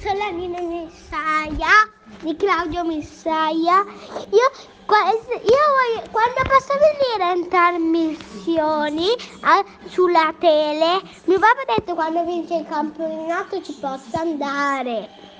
sono la Nina Missaglia di Claudio Missaglia. Io quando posso venire in trasmissioni sulla tele, mio papà ha detto quando vince il campionato ci posso andare.